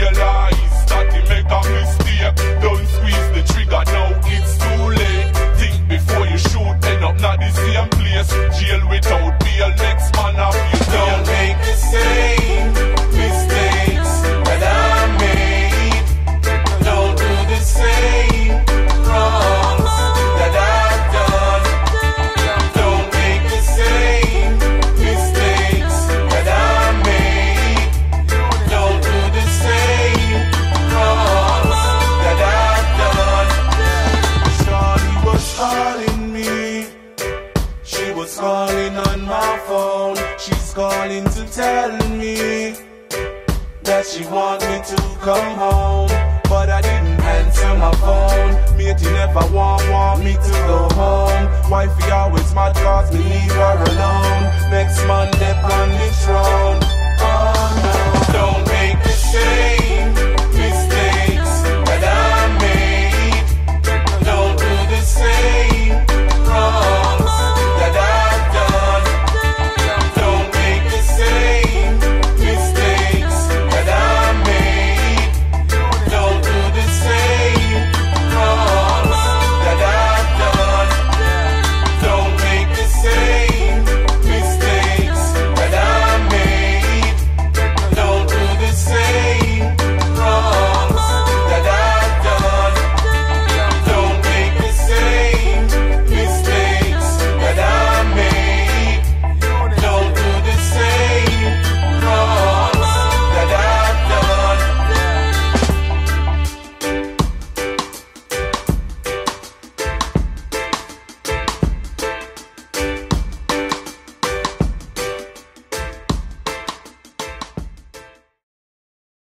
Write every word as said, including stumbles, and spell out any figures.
realize that he make a mistake. Don't squeeze the trigger, now it's too late. Think before you shoot, end up not the same place. Jail without bail, next man up you down. You'll make the same mistakes that I made. Don't do the same wrongs that I've done. Don't make the same mistakes that I made. Don't do the same wrongs that I've done. Shawty was calling me. She was calling on my phone. She's calling to tell me that she wants me to come home. But I didn't answer my phone. Matey never want, want me to go home. Wifey always mad cause me leave her alone. Next Monday plan me thrown. Oh no, don't make the same.